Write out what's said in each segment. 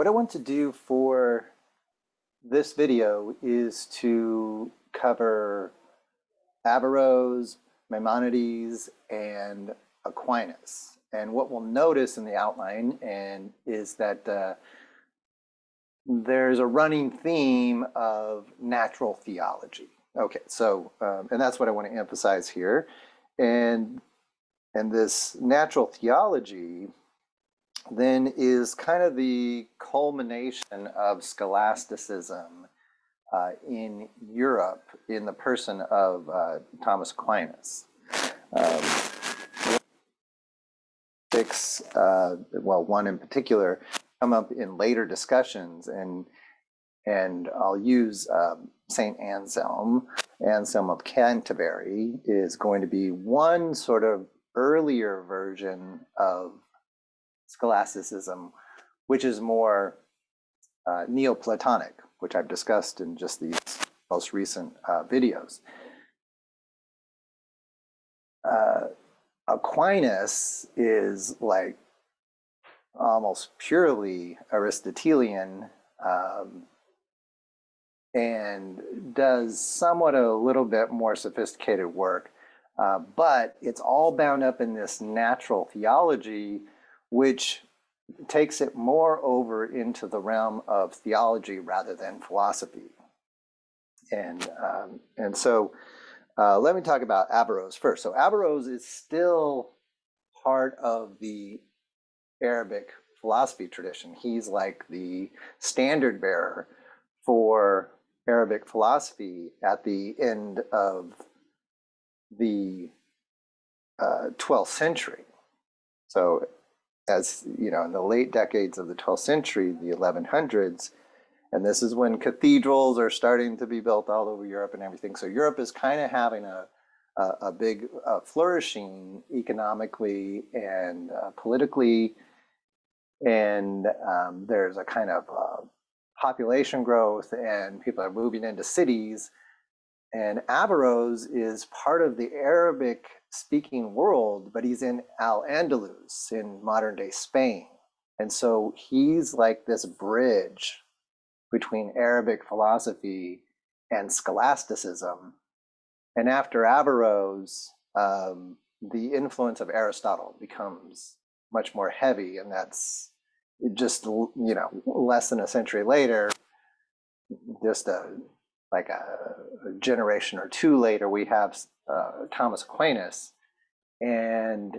What I want to do for this video is to cover Averroes, Maimonides, and Aquinas. And what we'll notice in the outline is that there's a running theme of natural theology. Okay, so and that's what I want to emphasize here. And this natural theology then is kind of the culmination of scholasticism in Europe in the person of Thomas Aquinas. One in particular come up in later discussions, and I'll use St. Anselm. Anselm of Canterbury is going to be one sort of earlier version of scholasticism, which is more Neoplatonic, which I've discussed in just these most recent videos. Aquinas is like almost purely Aristotelian, and does somewhat a little bit more sophisticated work, but it's all bound up in this natural theology, which takes it more over into the realm of theology rather than philosophy. And so let me talk about Averroes first. So Averroes is still part of the Arabic philosophy tradition. He's like the standard bearer for Arabic philosophy at the end of the 12th century. So as you know, in the late decades of the 12th century, the 1100s, and this is when cathedrals are starting to be built all over Europe and everything. So Europe is kind of having a big flourishing economically and politically, and there's a kind of population growth, and people are moving into cities. And Averroes is part of the Arabic speaking world, but he's in Al-Andalus in modern day Spain. And so he's like this bridge between Arabic philosophy and scholasticism. And after Averroes, the influence of Aristotle becomes much more heavy, and that's just, you know, less than a century later, just like a generation or two later, we have Thomas Aquinas, and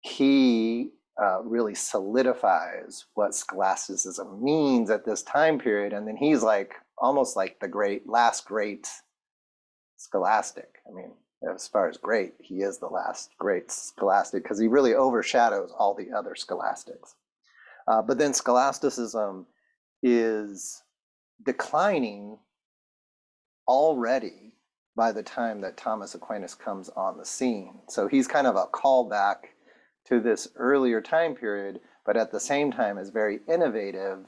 he really solidifies what scholasticism means at this time period. And then he's like almost like the last great scholastic. I mean, as far as great, he is the last great scholastic because he really overshadows all the other scholastics. But then scholasticism is declining already by the time that Thomas Aquinas comes on the scene. So he's kind of a callback to this earlier time period, but at the same time is very innovative.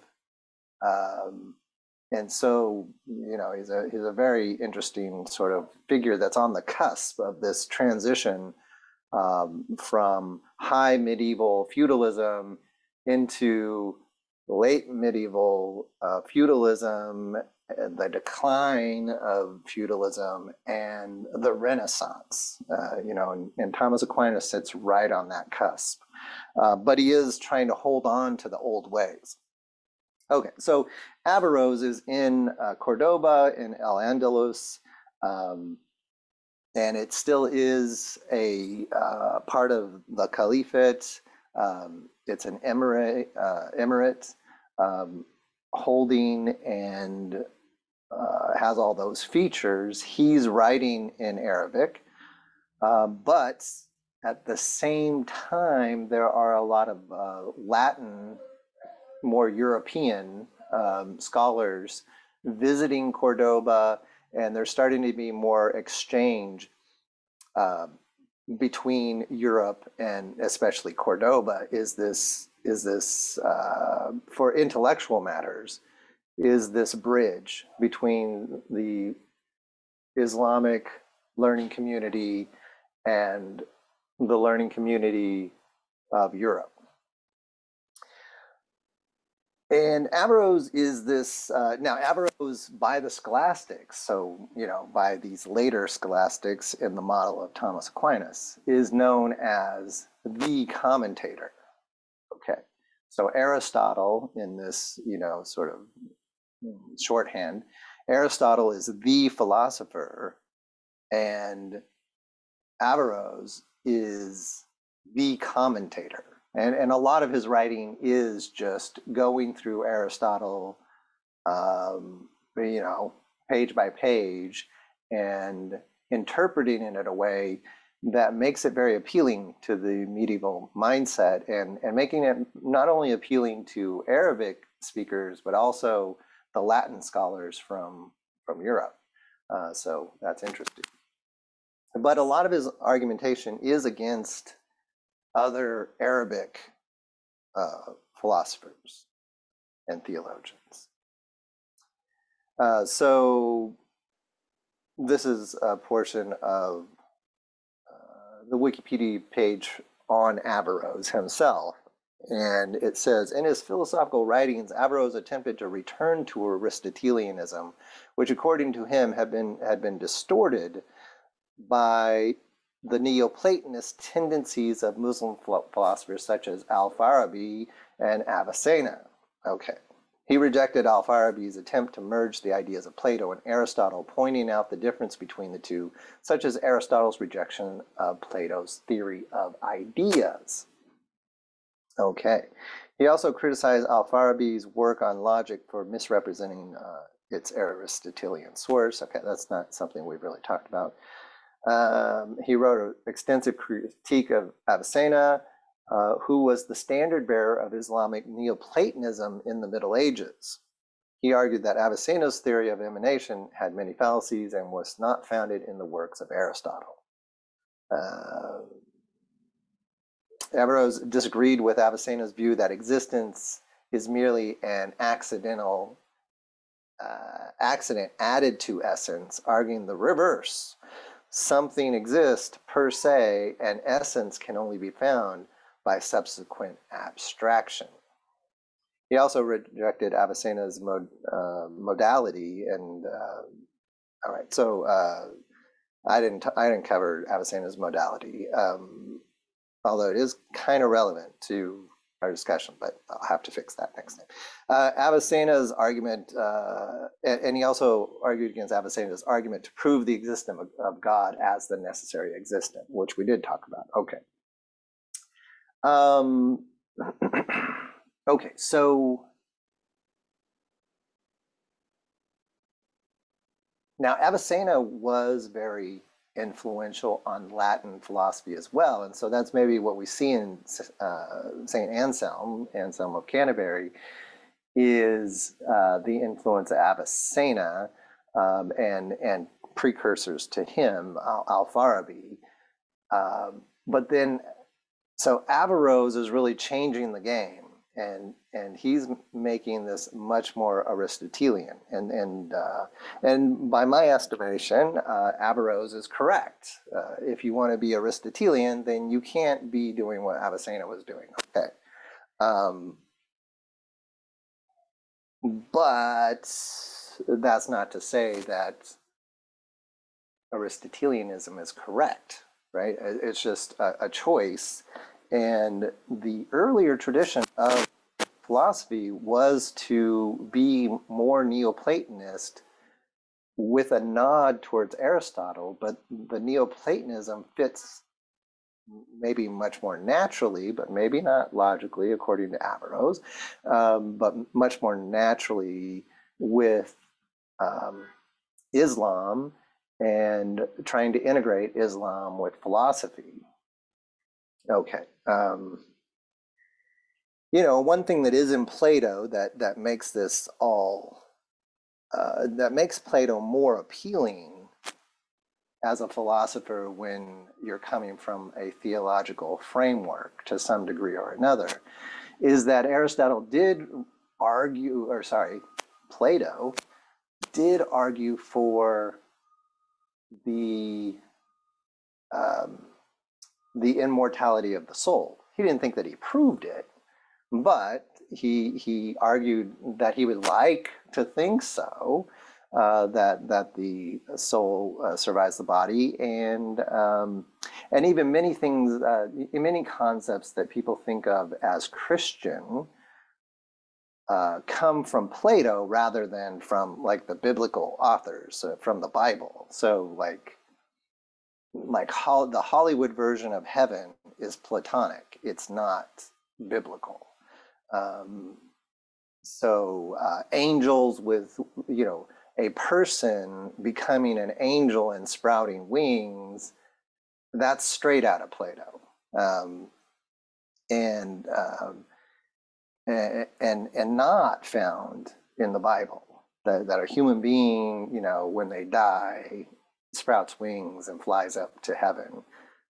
And so, you know, he's a very interesting sort of figure that's on the cusp of this transition from high medieval feudalism into late medieval feudalism, the decline of feudalism, and the Renaissance, you know, and Thomas Aquinas sits right on that cusp, but he is trying to hold on to the old ways. Okay, so Averroes is in Cordoba in Al-Andalus, and it still is a part of the Caliphate. It's an emirate holding, and has all those features. He's writing in Arabic, but at the same time, there are a lot of Latin, more European scholars visiting Cordoba, and there's starting to be more exchange between Europe and especially Cordoba. Is this for intellectual matters, is this bridge between the Islamic learning community and the learning community of Europe. And Averroes is this, now Averroes by the scholastics, so, you know, by these later scholastics in the model of Thomas Aquinas, is known as the commentator. Okay, so Aristotle in this, you know, sort of shorthand, Aristotle is the philosopher and Averroes is the commentator. And a lot of his writing is just going through Aristotle, you know, page by page and interpreting it in a way that makes it very appealing to the medieval mindset and making it not only appealing to Arabic speakers, but also the Latin scholars from Europe. So that's interesting. But a lot of his argumentation is against other Arabic philosophers and theologians. So this is a portion of the Wikipedia page on Averroes himself. And it says, in his philosophical writings, Averroes attempted to return to Aristotelianism, which according to him had been distorted by the Neoplatonist tendencies of Muslim philosophers such as Al-Farabi and Avicenna. Okay, he rejected Al-Farabi's attempt to merge the ideas of Plato and Aristotle, pointing out the difference between the two, such as Aristotle's rejection of Plato's theory of ideas. Okay, he also criticized Al-Farabi's work on logic for misrepresenting its Aristotelian source. Okay, that's not something we've really talked about. He wrote an extensive critique of Avicenna, who was the standard bearer of Islamic Neoplatonism in the Middle Ages. He argued that Avicenna's theory of emanation had many fallacies and was not founded in the works of Aristotle. Averroes disagreed with Avicenna's view that existence is merely an accidental accident added to essence, arguing the reverse. Something exists per se, and essence can only be found by subsequent abstraction. He also rejected Avicenna's modality, and all right. So I didn't cover Avicenna's modality, although it is kind of relevant to our discussion, but I'll have to fix that next time. Avicenna's argument, and he also argued against Avicenna's argument to prove the existence of God as the necessary existent, which we did talk about. Okay. Okay, so now Avicenna was very influential on Latin philosophy as well, and so that's maybe what we see in Saint Anselm, Anselm of Canterbury, is the influence of Avicenna and precursors to him, Al-Farabi. But then, so Averroes is really changing the game, and he's making this much more Aristotelian, and by my estimation, Averroes is correct. If you want to be Aristotelian, then you can't be doing what Avicenna was doing. Okay, but that's not to say that Aristotelianism is correct, right? It's just a choice. And the earlier tradition of philosophy was to be more Neoplatonist with a nod towards Aristotle, but the Neoplatonism fits maybe much more naturally, but maybe not logically, according to Averroes, but much more naturally with Islam and trying to integrate Islam with philosophy. Okay, you know, one thing that is in Plato that makes this all, that makes Plato more appealing as a philosopher when you're coming from a theological framework to some degree or another, is that Aristotle did argue, or sorry, Plato did argue for the immortality of the soul. He didn't think that he proved it, but he argued that he would like to think so, that the soul survives the body, and even many things, many concepts that people think of as Christian come from Plato rather than from like the biblical authors, from the Bible. So like how the Hollywood version of heaven is Platonic. It's not biblical. So angels with, you know, a person becoming an angel and sprouting wings, that's straight out of Plato. And not found in the Bible, that a human being, you know, when they die, sprouts wings and flies up to heaven.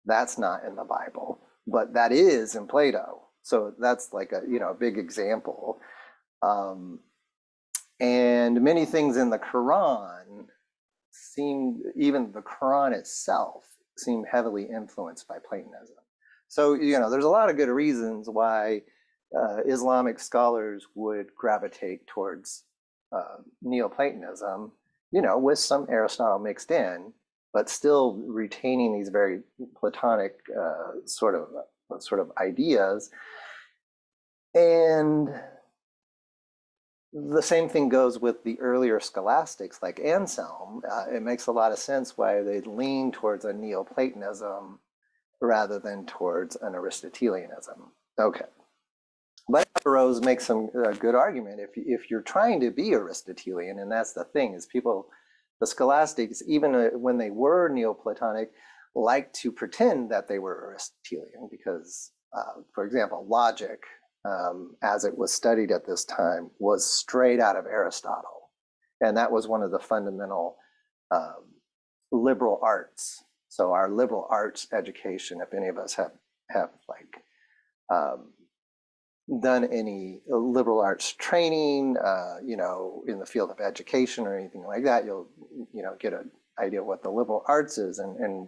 That's not in the Bible, but that is in Plato. So that's like a, you know, a big example. And many things in the Quran seem, even the Quran itself, seem heavily influenced by Platonism. So, you know, there's a lot of good reasons why Islamic scholars would gravitate towards Neoplatonism, you know, with some Aristotle mixed in, but still retaining these very Platonic sort of ideas. And the same thing goes with the earlier scholastics like Anselm. It makes a lot of sense why they'd lean towards a Neoplatonism rather than towards an Aristotelianism. Okay. But Averroes makes some good argument if you're trying to be Aristotelian, and that's the thing, is people, the scholastics, even when they were Neoplatonic, like to pretend that they were Aristotelian because, for example, logic, as it was studied at this time, was straight out of Aristotle. And that was one of the fundamental liberal arts. So our liberal arts education, if any of us have like done any liberal arts training, you know, in the field of education or anything like that, you'll, you know, get an idea of what the liberal arts is. And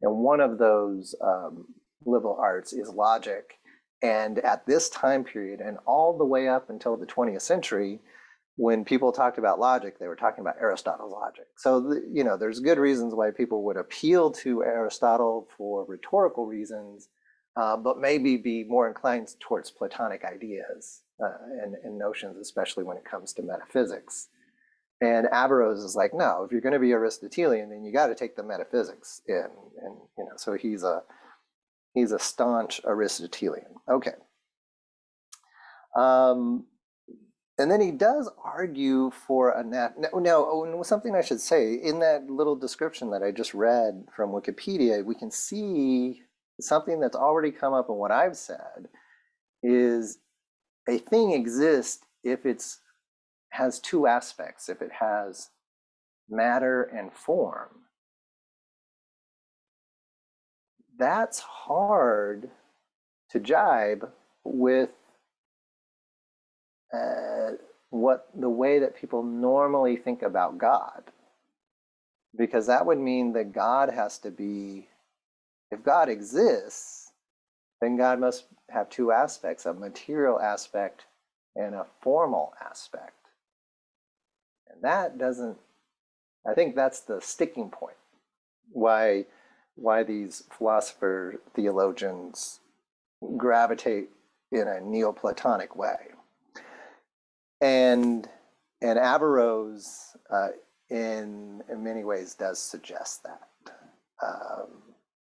one of those liberal arts is logic. And at this time period, and all the way up until the 20th century, when people talked about logic, they were talking about Aristotle's logic. So, you know, there's good reasons why people would appeal to Aristotle for rhetorical reasons, but maybe be more inclined towards Platonic ideas and notions, especially when it comes to metaphysics. And Averroes is like, no, if you're going to be Aristotelian, then you got to take the metaphysics in, and you know, so he's a staunch Aristotelian. Okay. And then he does argue for a now, something I should say, in that little description that I just read from Wikipedia, we can see something that's already come up in what I've said, is a thing exists if it has two aspects, if it has matter and form. That's hard to jibe with the way that people normally think about God, because that would mean that God has to be, if God exists, then God must have two aspects, a material aspect and a formal aspect. And that doesn't, I think that's the sticking point, why these philosophers, theologians gravitate in a Neoplatonic way. And Averroes, in many ways, does suggest that,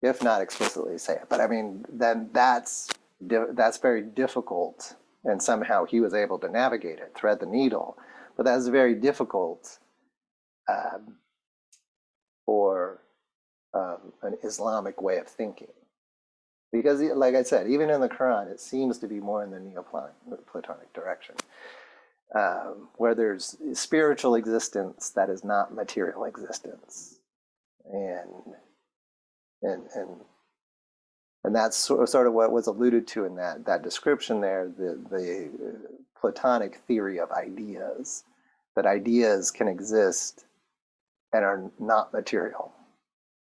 if not explicitly say it. But I mean, then that's very difficult, and somehow he was able to navigate it, thread the needle. But that's very difficult for an Islamic way of thinking, because, like I said, even in the Quran, it seems to be more in the Neoplatonic direction, where there's spiritual existence that is not material existence, and that's sort of what was alluded to in that description there, the Platonic theory of ideas, that ideas can exist and are not material.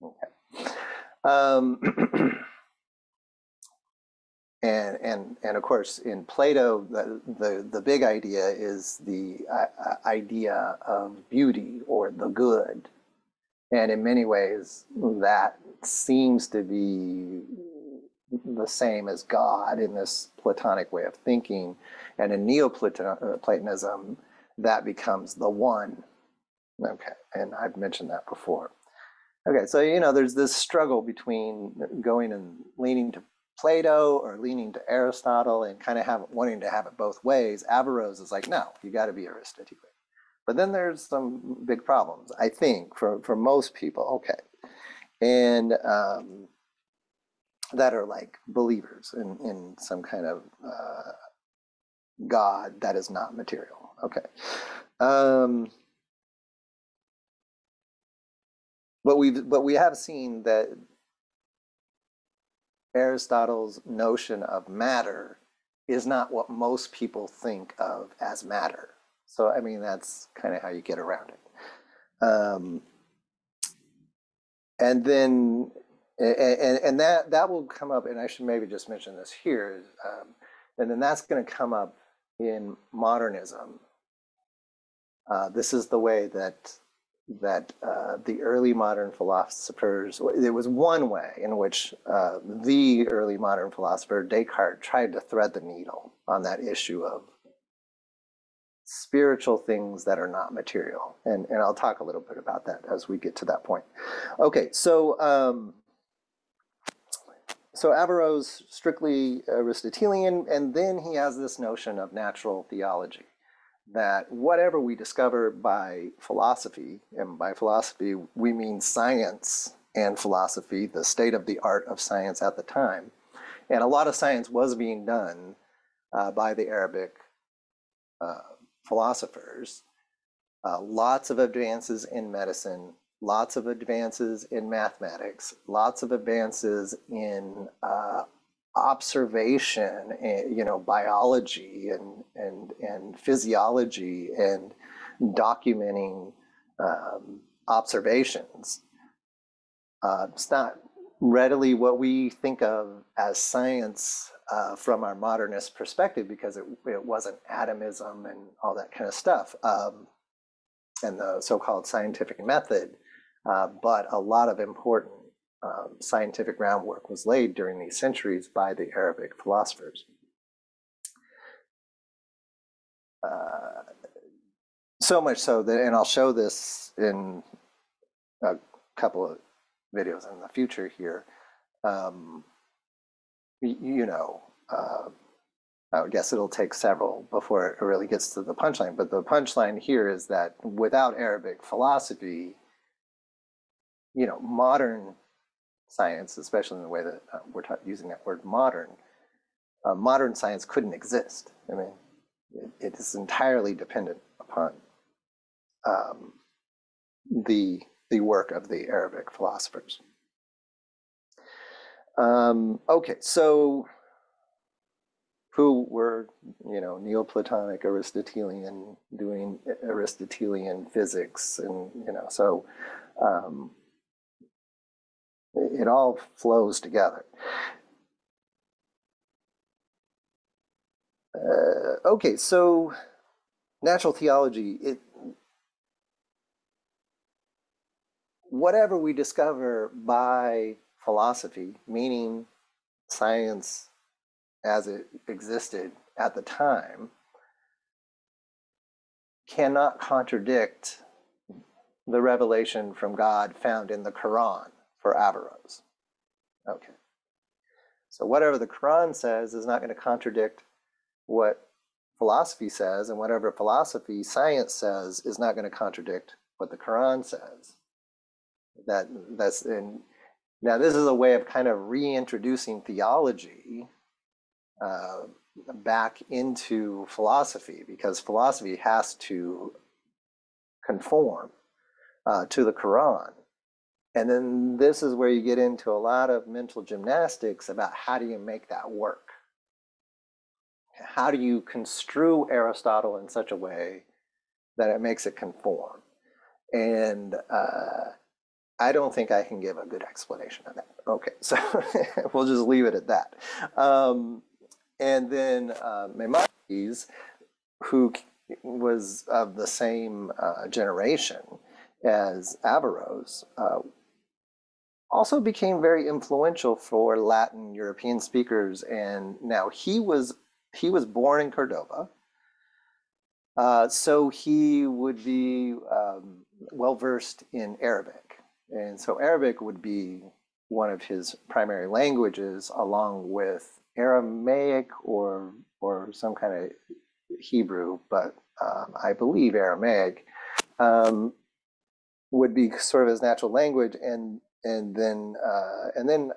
Okay. And of course, in Plato, the big idea is the idea of beauty or the good. And in many ways, that seems to be the same as God in this Platonic way of thinking. And in Neoplatonism, that becomes the one. Okay, and I've mentioned that before. Okay, so, you know, there's this struggle between going and leaning to Plato or leaning to Aristotle and kind of wanting to have it both ways. Averroes is like, no, you got to be Aristotelian. But then there's some big problems, I think, for most people. Okay, and that are like believers in some kind of God that is not material. Okay, but we have seen that Aristotle's notion of matter is not what most people think of as matter. So, I mean, that's kind of how you get around it. And then, and that will come up, and I should maybe just mention this here, and then that's going to come up in modernism. This is the way that the early modern philosophers, there was one way in which the early modern philosopher Descartes tried to thread the needle on that issue of spiritual things that are not material. And I'll talk a little bit about that as we get to that point. Okay, so, so Averroes, strictly Aristotelian, and then he has this notion of natural theology, that whatever we discover by philosophy, and by philosophy we mean science and philosophy, the state of the art of science at the time, and a lot of science was being done by the Arabic philosophers, lots of advances in medicine, lots of advances in mathematics, lots of advances in observation, and, you know, biology and physiology and documenting observations. It's not readily what we think of as science from our modernist perspective, because it wasn't atomism and all that kind of stuff, and the so-called scientific method, but a lot of important scientific groundwork was laid during these centuries by the Arabic philosophers. So much so that, and I'll show this in a couple of videos in the future here, you know, I would guess it'll take several before it really gets to the punchline, but the punchline here is that without Arabic philosophy, you know, modern science, especially in the way that we're using that word modern, modern science couldn't exist. I mean, it is entirely dependent upon the work of the Arabic philosophers. Okay, so who were, you know, Neoplatonic, Aristotelian, doing Aristotelian physics, and, you know, so it all flows together. Okay, so natural theology, whatever we discover by philosophy, meaning science as it existed at the time, cannot contradict the revelation from God found in the Quran for Averroes. Okay. So whatever the Quran says is not going to contradict what philosophy says, and whatever philosophy science says is not going to contradict what the Quran says. That's in. Now, this is a way of kind of reintroducing theology back into philosophy, because philosophy has to conform to the Quran. And then this is where you get into a lot of mental gymnastics about how do you make that work? How do you construe Aristotle in such a way that it makes it conform? And I don't think I can give a good explanation of that. Okay, so we'll just leave it at that. And then Maimonides, who was of the same generation as Averroes, also became very influential for Latin European speakers. And now he was born in Cordoba, so he would be well versed in Arabic, and so Arabic would be one of his primary languages, along with Aramaic or some kind of Hebrew, but I believe Aramaic would be sort of his natural language, and then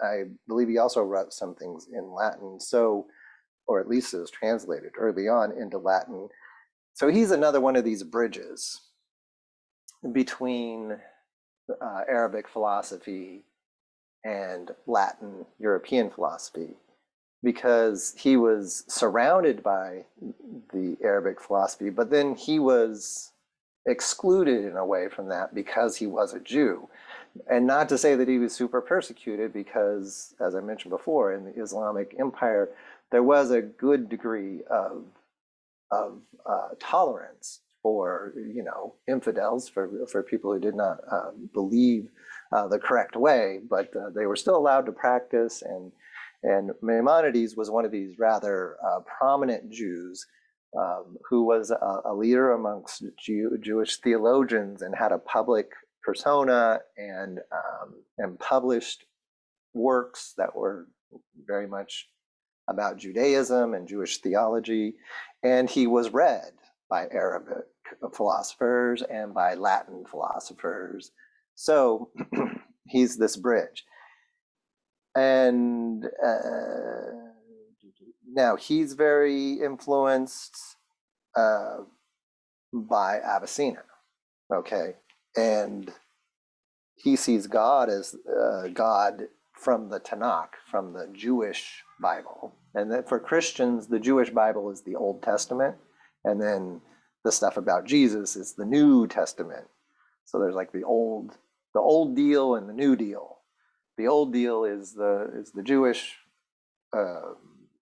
I believe he also wrote some things in Latin, so, or at least it was translated early on into Latin. So he's another one of these bridges between Arabic philosophy and Latin European philosophy, because he was surrounded by the Arabic philosophy, but then he was excluded in a way from that because he was a Jew. And not to say that he was super persecuted, because, as I mentioned before, in the Islamic Empire, there was a good degree of tolerance for, you know, infidels, for people who did not believe the correct way, but they were still allowed to practice. And Maimonides was one of these rather prominent Jews who was a leader amongst Jewish theologians and had a public persona and published works that were very much about Judaism and Jewish theology. And he was read by Arabic philosophers and by Latin philosophers. So he's this bridge. And now he's very influenced by Avicenna, okay? And he sees God as God from the Tanakh, from the Jewish Bible. And that for Christians, the Jewish Bible is the Old Testament, and then the stuff about Jesus is the New Testament. So there's like the old deal and the New Deal. The Old Deal is the Jewish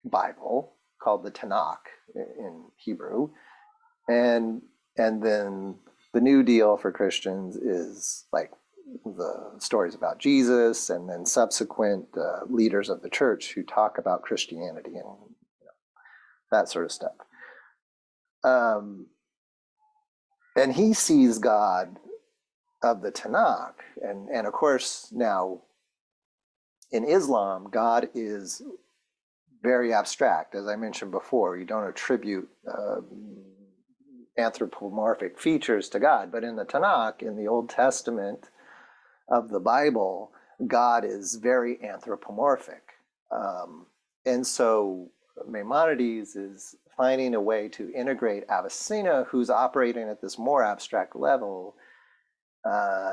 Bible, called the Tanakh in Hebrew, and then the New Deal for Christians is like the stories about Jesus, and then subsequent leaders of the church who talk about Christianity and, you know, that sort of stuff. And he sees God of the Tanakh, and of course now in Islam, God is very abstract. As I mentioned before, you don't attribute anthropomorphic features to God, but in the Tanakh, in the Old Testament of the Bible, God is very anthropomorphic. And so Maimonides is finding a way to integrate Avicenna, who's operating at this more abstract level.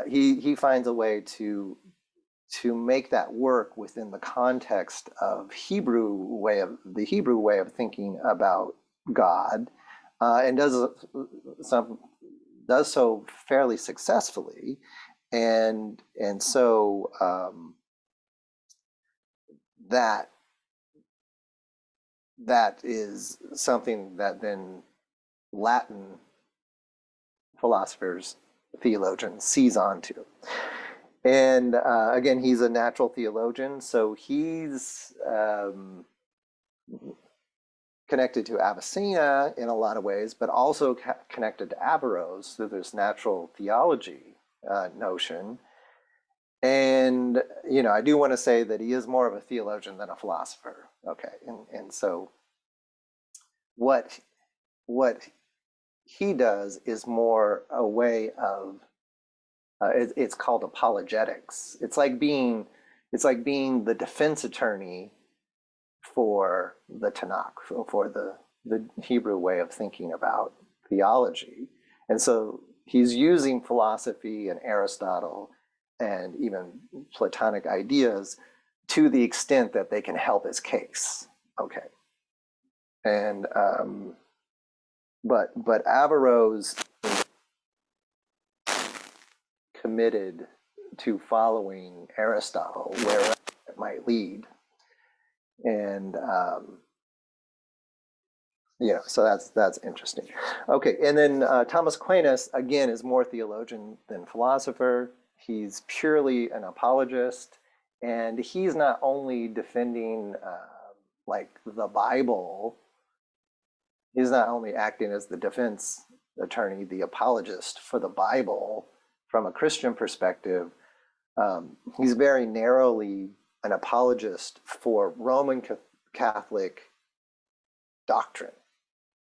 He finds a way to make that work within the context of the Hebrew way of thinking about God, and does so fairly successfully, and so that is something that then Latin philosophers, theologians seize onto. And again, he's a natural theologian, so he's connected to Avicenna in a lot of ways, but also connected to Averroes through this natural theology notion. And, you know, I do want to say that he is more of a theologian than a philosopher, okay? And so what he does is more a way of it's called apologetics. It's like being the defense attorney for the Tanakh, for the Hebrew way of thinking about theology. And so he's using philosophy and Aristotle and even Platonic ideas to the extent that they can help his case. Okay, and but Averroes committed to following Aristotle wherever it might lead, You know, so that's interesting. Okay, and then Thomas Aquinas, again, is more theologian than philosopher. He's purely an apologist, and he's not only defending like the Bible, he's not only acting as the defense attorney, the apologist for the Bible from a Christian perspective, he's very narrowly an apologist for Roman Catholic doctrine,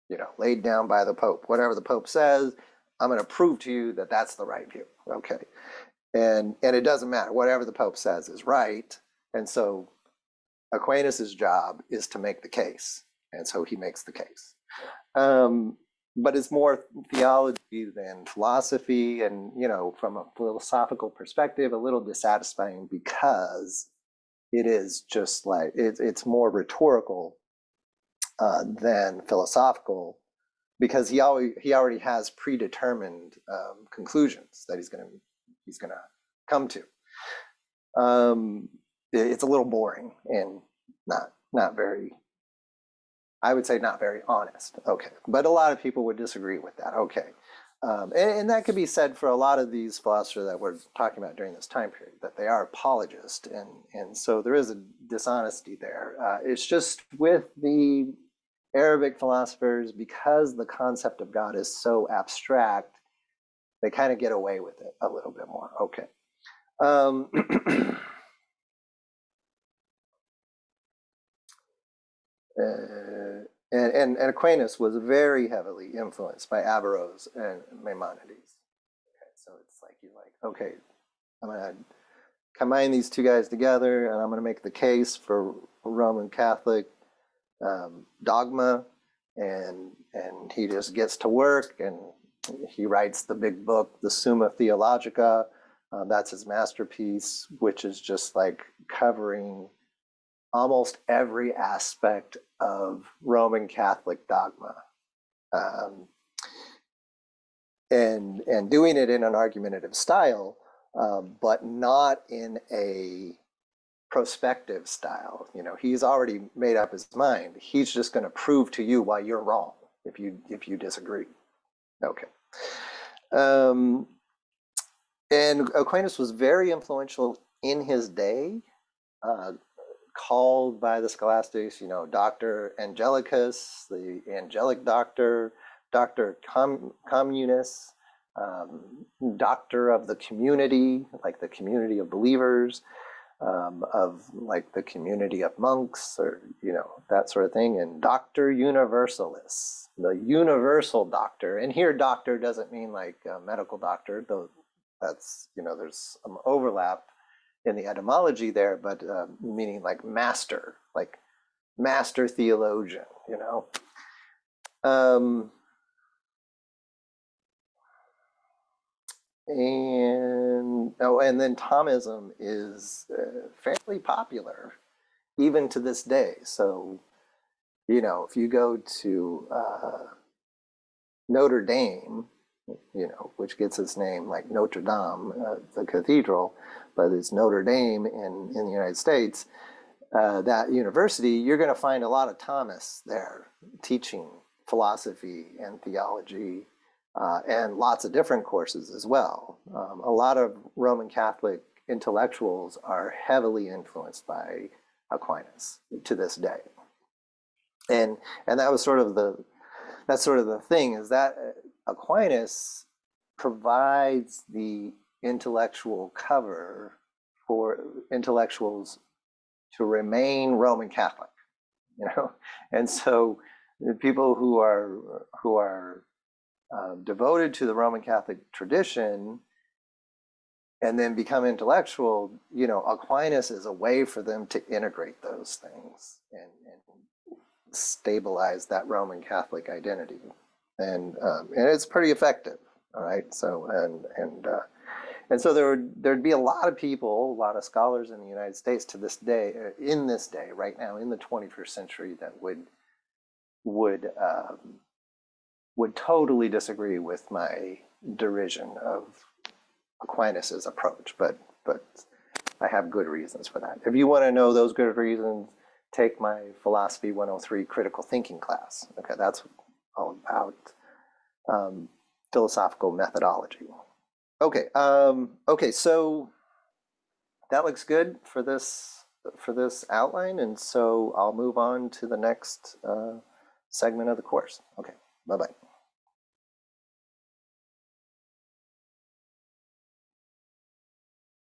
you know, laid down by the Pope. Whatever the Pope says, I'm going to prove to you that that's the right view. Okay, and it doesn't matter. Whatever the Pope says is right. And so Aquinas's job is to make the case, and so he makes the case. But it's more theology than philosophy, and you know, from a philosophical perspective, a little dissatisfying because it is just like it's more rhetorical than philosophical, because he already has predetermined conclusions that he's gonna come to. It's a little boring and not very, I would say, not very honest. Okay, but a lot of people would disagree with that. Okay, and that could be said for a lot of these philosophers that we're talking about during this time period, that they are apologists, and so there is a dishonesty there. It's just with the Arabic philosophers, because the concept of God is so abstract, they kind of get away with it a little bit more. Okay. And Aquinas was very heavily influenced by Averroes and Maimonides. Okay, so it's like, you're like, okay, I'm going to combine these two guys together, and I'm going to make the case for Roman Catholic dogma, and he just gets to work, and he writes the big book, the Summa Theologica. That's his masterpiece, which is just like covering almost every aspect of Roman Catholic dogma, and doing it in an argumentative style, but not in a prospective style. You know, he's already made up his mind. He's just going to prove to you why you're wrong if you disagree. Okay. And Aquinas was very influential in his day. Called by the scholastics, you know, Dr. Angelicus, the angelic doctor, Dr. Communis, doctor of the community, like the community of believers, of like the community of monks, or, you know, that sort of thing, and Dr. Universalis, the universal doctor. And here, doctor doesn't mean like a medical doctor, though that's, you know, there's some overlap in the etymology there, but meaning like master theologian, you know. And then Thomism is fairly popular even to this day. So, you know, if you go to Notre Dame, you know, which gets its name like Notre Dame, the cathedral, but it's Notre Dame in the United States, that university, you're going to find a lot of Thomas there teaching philosophy and theology, and lots of different courses as well. A lot of Roman Catholic intellectuals are heavily influenced by Aquinas to this day. And that was sort of the thing, is that Aquinas provides the intellectual cover for intellectuals to remain Roman Catholic, you know, and so the people who are devoted to the Roman Catholic tradition and then become intellectual, you know, Aquinas is a way for them to integrate those things and stabilize that Roman Catholic identity. And it's pretty effective. All right. So and so there'd be a lot of people, a lot of scholars in the United States to this day, right now in the 21st century, that would totally disagree with my derision of Aquinas's approach. But I have good reasons for that. If you want to know those good reasons, take my Philosophy 103 critical thinking class. Okay, that's all about philosophical methodology. Okay, so that looks good for this outline, and so I'll move on to the next segment of the course. Okay, bye-bye.